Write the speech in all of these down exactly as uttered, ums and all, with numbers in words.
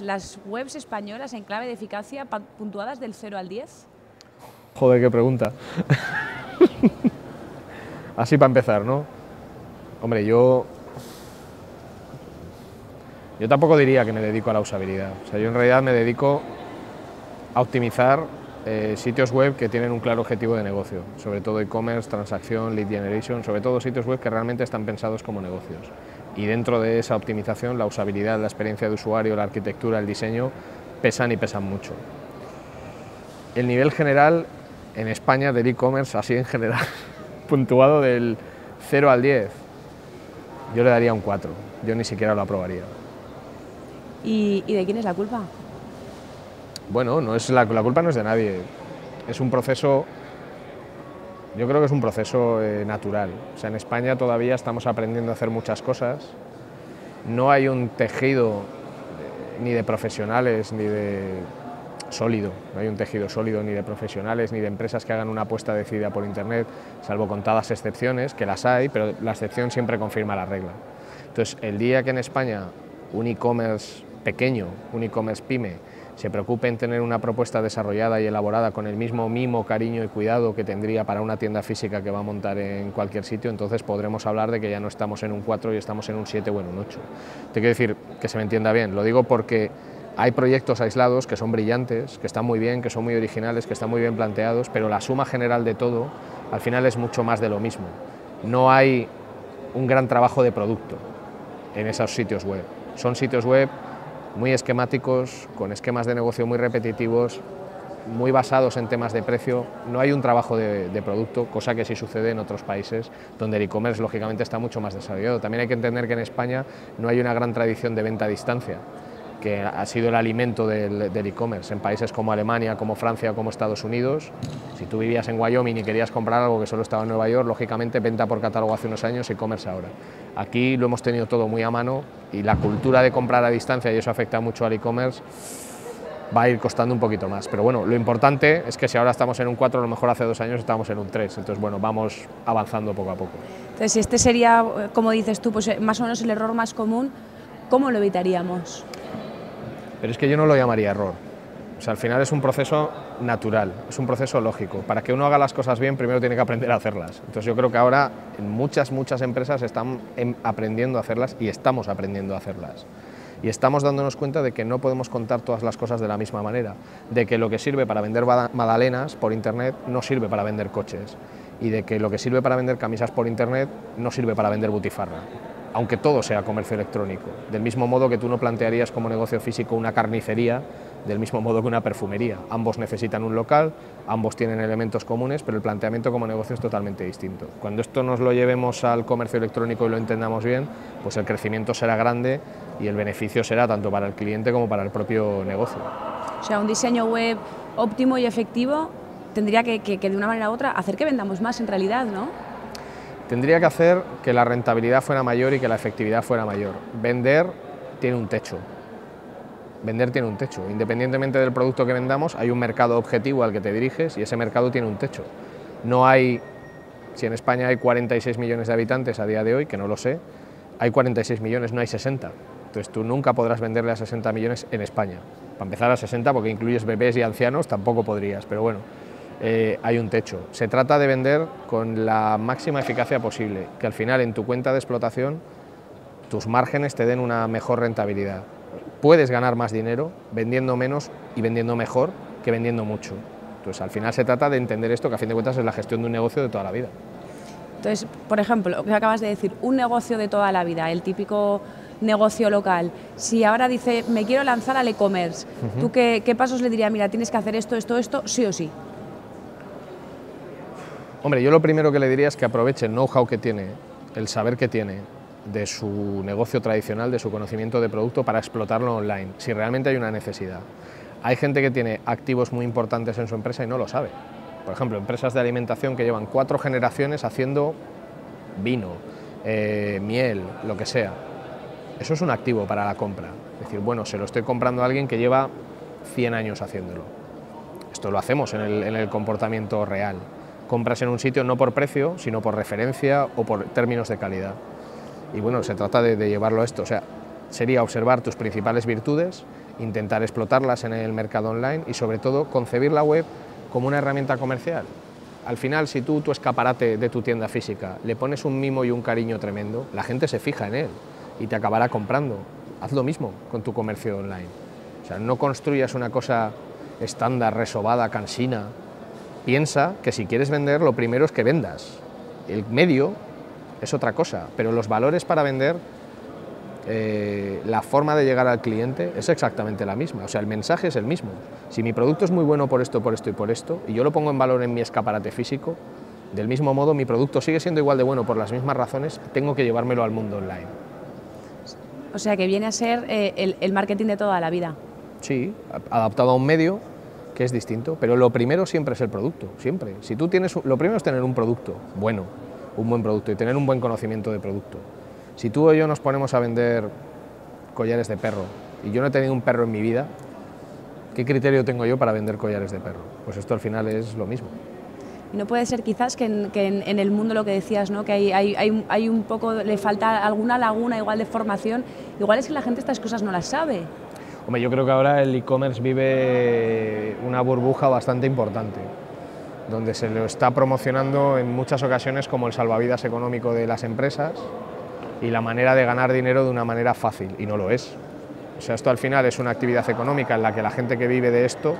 Las webs españolas en clave de eficacia puntuadas del cero al diez. Joder, qué pregunta. Así para empezar, ¿no? Hombre, yo... Yo tampoco diría que me dedico a la usabilidad. O sea, yo en realidad me dedico a optimizar eh, sitios web que tienen un claro objetivo de negocio. Sobre todo e-commerce, transacción, lead generation, sobre todo sitios web que realmente están pensados como negocios. Y dentro de esa optimización, la usabilidad, la experiencia de usuario, la arquitectura, el diseño, pesan y pesan mucho. El nivel general en España del e-commerce, así en general, puntuado del cero al diez, yo le daría un cuatro. Yo ni siquiera lo aprobaría. ¿Y, ¿Y de quién es la culpa? Bueno, no es la, la culpa no es de nadie. Es un proceso, yo creo que es un proceso eh, natural. O sea, en España todavía estamos aprendiendo a hacer muchas cosas. No hay un tejido eh, ni de profesionales, ni de sólido. No hay un tejido sólido ni de profesionales, ni de empresas que hagan una apuesta decidida por Internet, salvo contadas excepciones, que las hay, pero la excepción siempre confirma la regla. Entonces, el día que en España un e-commerce pequeño, un e-commerce pyme, se preocupe en tener una propuesta desarrollada y elaborada con el mismo mimo, cariño y cuidado que tendría para una tienda física que va a montar en cualquier sitio, entonces podremos hablar de que ya no estamos en un cuatro y estamos en un siete o en un ocho. Te quiero decir, que se me entienda bien, lo digo porque hay proyectos aislados que son brillantes, que están muy bien, que son muy originales, que están muy bien planteados, pero la suma general de todo, al final es mucho más de lo mismo. No hay un gran trabajo de producto en esos sitios web. Son sitios web muy esquemáticos, con esquemas de negocio muy repetitivos, muy basados en temas de precio. No hay un trabajo de, de producto, cosa que sí sucede en otros países, donde el e-commerce lógicamente está mucho más desarrollado. También hay que entender que en España no hay una gran tradición de venta a distancia, que ha sido el alimento del, del e-commerce. En países como Alemania, como Francia, como Estados Unidos, si tú vivías en Wyoming y querías comprar algo que solo estaba en Nueva York, lógicamente venta por catálogo hace unos años, e-commerce ahora. Aquí lo hemos tenido todo muy a mano y la cultura de comprar a distancia, y eso afecta mucho al e-commerce, va a ir costando un poquito más. Pero bueno, lo importante es que si ahora estamos en un cuatro, a lo mejor hace dos años estábamos en un tres. Entonces, bueno, vamos avanzando poco a poco. Entonces, si este sería, como dices tú, pues más o menos el error más común, ¿cómo lo evitaríamos? Pero es que yo no lo llamaría error. O sea, al final es un proceso natural, es un proceso lógico. Para que uno haga las cosas bien, primero tiene que aprender a hacerlas. Entonces yo creo que ahora muchas, muchas empresas están aprendiendo a hacerlas y estamos aprendiendo a hacerlas. Y estamos dándonos cuenta de que no podemos contar todas las cosas de la misma manera, de que lo que sirve para vender magdalenas por Internet no sirve para vender coches, y de que lo que sirve para vender camisas por Internet no sirve para vender butifarra, aunque todo sea comercio electrónico. Del mismo modo que tú no plantearías como negocio físico una carnicería, del mismo modo que una perfumería. Ambos necesitan un local, ambos tienen elementos comunes, pero el planteamiento como negocio es totalmente distinto. Cuando esto nos lo llevemos al comercio electrónico y lo entendamos bien, pues el crecimiento será grande y el beneficio será tanto para el cliente como para el propio negocio. O sea, un diseño web óptimo y efectivo tendría que, que, que de una manera u otra, hacer que vendamos más en realidad, ¿no? Tendría que hacer que la rentabilidad fuera mayor y que la efectividad fuera mayor. Vender tiene un techo. Vender tiene un techo. Independientemente del producto que vendamos, hay un mercado objetivo al que te diriges y ese mercado tiene un techo. No hay... Si en España hay cuarenta y seis millones de habitantes a día de hoy, que no lo sé, hay cuarenta y seis millones, no hay sesenta. Entonces tú nunca podrás venderle a sesenta millones en España. Para empezar a sesenta, porque incluyes bebés y ancianos, tampoco podrías, pero bueno. Eh, hay un techo. Se trata de vender con la máxima eficacia posible, que al final en tu cuenta de explotación tus márgenes te den una mejor rentabilidad. Puedes ganar más dinero vendiendo menos y vendiendo mejor que vendiendo mucho. Entonces al final se trata de entender esto, que a fin de cuentas es la gestión de un negocio de toda la vida. Entonces, por ejemplo, lo que acabas de decir, un negocio de toda la vida, el típico negocio local, si ahora dice me quiero lanzar al e-commerce, uh-huh. ¿Tú qué, qué pasos le dirías? Mira, tienes que hacer esto, esto, esto, sí o sí. Hombre, yo lo primero que le diría es que aproveche el know-how que tiene, el saber que tiene de su negocio tradicional, de su conocimiento de producto, para explotarlo online, si realmente hay una necesidad. Hay gente que tiene activos muy importantes en su empresa y no lo sabe. Por ejemplo, empresas de alimentación que llevan cuatro generaciones haciendo vino, eh, miel, lo que sea. Eso es un activo para la compra. Es decir, bueno, se lo estoy comprando a alguien que lleva cien años haciéndolo. Esto lo hacemos en el, en el comportamiento real. Compras en un sitio no por precio, sino por referencia o por términos de calidad. Y bueno, se trata de, de llevarlo a esto. O sea, sería observar tus principales virtudes intentar explotarlas en el mercado online y sobre todo concebir la web como una herramienta comercial. Al final, si tú tu escaparate de tu tienda física le pones un mimo y un cariño tremendo, la gente se fija en él y te acabará comprando. Haz lo mismo con tu comercio online. O sea, no construyas una cosa estándar, resobada, cansina. Piensa que si quieres vender, lo primero es que vendas. El medio es otra cosa, pero los valores para vender, eh, la forma de llegar al cliente es exactamente la misma. O sea, el mensaje es el mismo. Si mi producto es muy bueno por esto, por esto y por esto, y yo lo pongo en valor en mi escaparate físico, del mismo modo mi producto sigue siendo igual de bueno por las mismas razones, tengo que llevármelo al mundo online. O sea, que viene a ser eh, el, el marketing de toda la vida. Sí, adaptado a un medio que es distinto, pero lo primero siempre es el producto, siempre. Si tú tienes, lo primero es tener un producto bueno, un buen producto, y tener un buen conocimiento de producto. Si tú o yo nos ponemos a vender collares de perro, y yo no he tenido un perro en mi vida, ¿qué criterio tengo yo para vender collares de perro? Pues esto al final es lo mismo. No puede ser quizás que en, que en, en el mundo lo que decías, ¿no? Que hay, hay, hay un poco, le falta alguna laguna igual de formación, igual es que la gente estas cosas no las sabe. Hombre, yo creo que ahora el e-commerce vive una burbuja bastante importante, donde se lo está promocionando en muchas ocasiones como el salvavidas económico de las empresas y la manera de ganar dinero de una manera fácil, y no lo es. O sea, esto al final es una actividad económica en la que la gente que vive de esto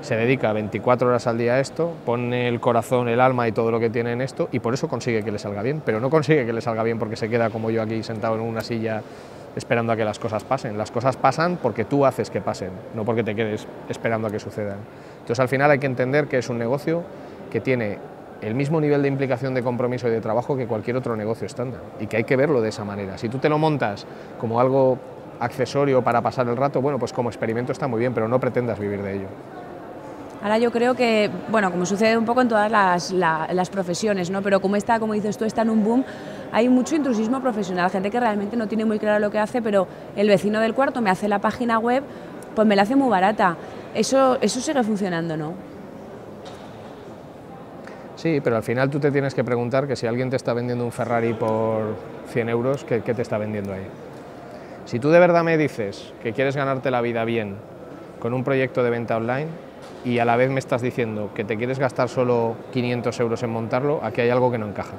se dedica veinticuatro horas al día a esto, pone el corazón, el alma y todo lo que tiene en esto, y por eso consigue que le salga bien, pero no consigue que le salga bien porque se queda como yo aquí sentado en una silla esperando a que las cosas pasen. Las cosas pasan porque tú haces que pasen, no porque te quedes esperando a que sucedan. Entonces al final hay que entender que es un negocio que tiene el mismo nivel de implicación, de compromiso y de trabajo que cualquier otro negocio estándar, y que hay que verlo de esa manera. Si tú te lo montas como algo accesorio para pasar el rato, bueno, pues como experimento está muy bien, pero no pretendas vivir de ello. Ahora yo creo que, bueno, como sucede un poco en todas las, la, las profesiones, ¿no? Pero como está, como dices tú, está en un boom, hay mucho intrusismo profesional, gente que realmente no tiene muy claro lo que hace, pero el vecino del cuarto me hace la página web, pues me la hace muy barata. Eso, eso sigue funcionando, ¿no? Sí, pero al final tú te tienes que preguntar que si alguien te está vendiendo un Ferrari por cien euros, ¿qué, qué te está vendiendo ahí? Si tú de verdad me dices que quieres ganarte la vida bien con un proyecto de venta online, y a la vez me estás diciendo que te quieres gastar solo quinientos euros en montarlo, aquí hay algo que no encaja.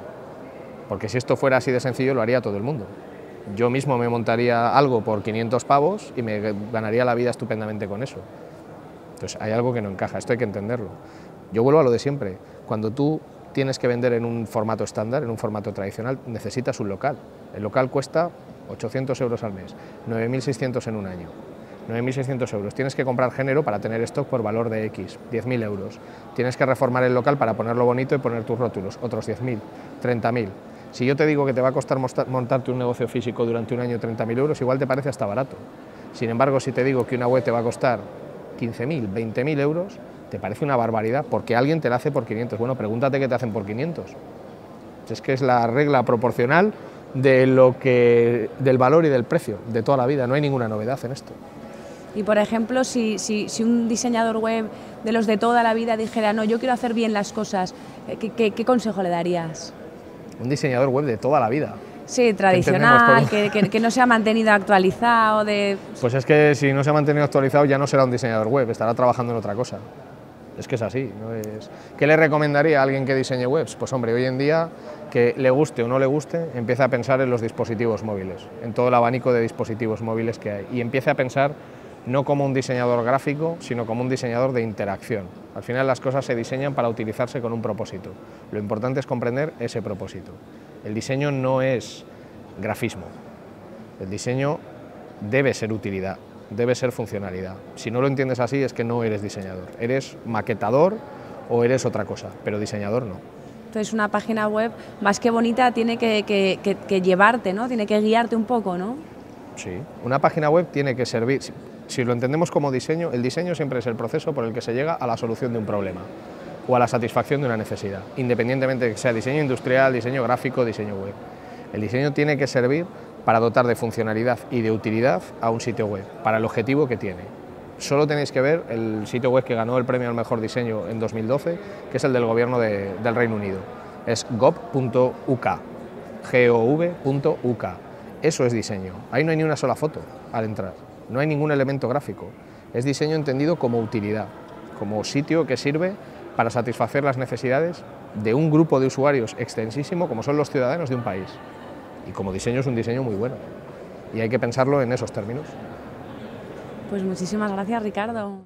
Porque si esto fuera así de sencillo, lo haría todo el mundo. Yo mismo me montaría algo por quinientos pavos y me ganaría la vida estupendamente con eso. Entonces hay algo que no encaja, esto hay que entenderlo. Yo vuelvo a lo de siempre, cuando tú tienes que vender en un formato estándar, en un formato tradicional, necesitas un local. El local cuesta ochocientos euros al mes, nueve mil seiscientos en un año. nueve mil seiscientos euros, tienes que comprar género para tener stock por valor de X, diez mil euros, tienes que reformar el local para ponerlo bonito y poner tus rótulos, otros diez mil, treinta mil. Si yo te digo que te va a costar montarte un negocio físico durante un año treinta mil euros, igual te parece hasta barato. Sin embargo, si te digo que una web te va a costar quince mil, veinte mil euros, te parece una barbaridad porque alguien te la hace por quinientos. Bueno, pregúntate qué te hacen por quinientos. Es que es la regla proporcional de lo que, del valor y del precio de toda la vida, no hay ninguna novedad en esto. Y por ejemplo, si, si, si un diseñador web de los de toda la vida dijera, no, yo quiero hacer bien las cosas, ¿qué, qué, qué consejo le darías? Un diseñador web de toda la vida. Sí, tradicional, que, que, que no se ha mantenido actualizado. De... Pues es que si no se ha mantenido actualizado ya no será un diseñador web, estará trabajando en otra cosa. Es que es así, ¿no? Es... ¿Qué le recomendaría a alguien que diseñe webs? Pues hombre, hoy en día, que le guste o no le guste, empieza a pensar en los dispositivos móviles, en todo el abanico de dispositivos móviles que hay, y empieza a pensar no como un diseñador gráfico, sino como un diseñador de interacción. Al final las cosas se diseñan para utilizarse con un propósito. Lo importante es comprender ese propósito. El diseño no es grafismo. El diseño debe ser utilidad, debe ser funcionalidad. Si no lo entiendes así es que no eres diseñador. Eres maquetador o eres otra cosa, pero diseñador no. Entonces una página web más que bonita tiene que, que, que, que llevarte, ¿no? Tiene que guiarte un poco, ¿no? Sí, una página web tiene que servir... Si lo entendemos como diseño, el diseño siempre es el proceso por el que se llega a la solución de un problema o a la satisfacción de una necesidad, independientemente de que sea diseño industrial, diseño gráfico, diseño web. El diseño tiene que servir para dotar de funcionalidad y de utilidad a un sitio web, para el objetivo que tiene. Solo tenéis que ver el sitio web que ganó el premio al mejor diseño en dos mil doce, que es el del gobierno de, del Reino Unido. Es gov punto u k, G O V punto u k. Eso es diseño. Ahí no hay ni una sola foto al entrar. no hay ningún elemento gráfico. Es diseño entendido como utilidad, como sitio que sirve para satisfacer las necesidades de un grupo de usuarios extensísimo como son los ciudadanos de un país. Y como diseño es un diseño muy bueno y hay que pensarlo en esos términos. Pues muchísimas gracias, Ricardo.